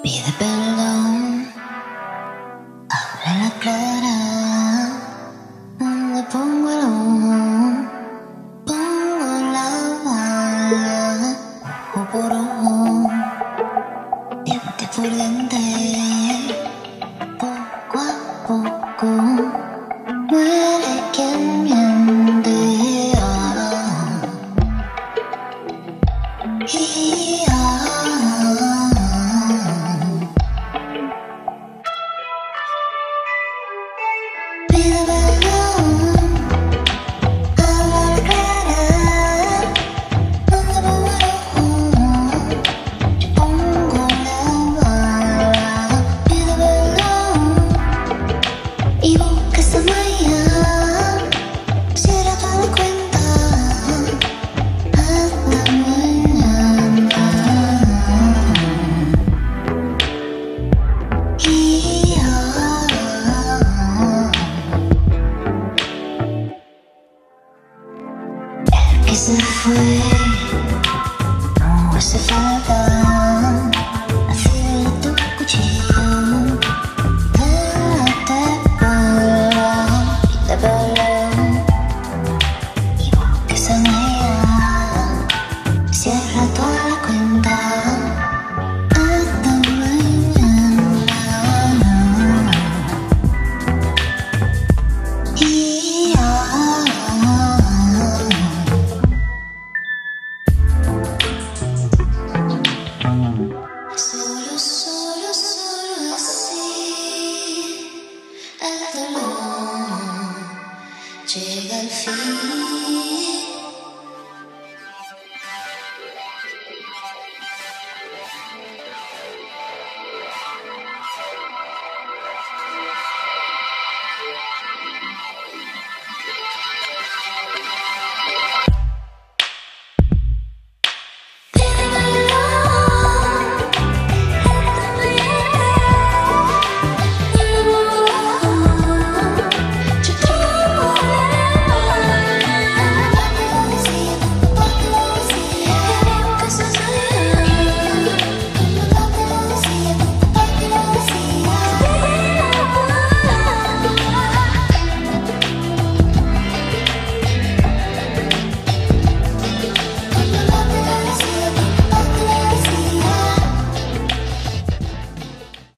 Be the bell alone, umbrella clara, donde pongo el humo, pongo la bala, ojo por ojo, diente por diente, poco a poco, muere quien miente. Se fue, no hace falta.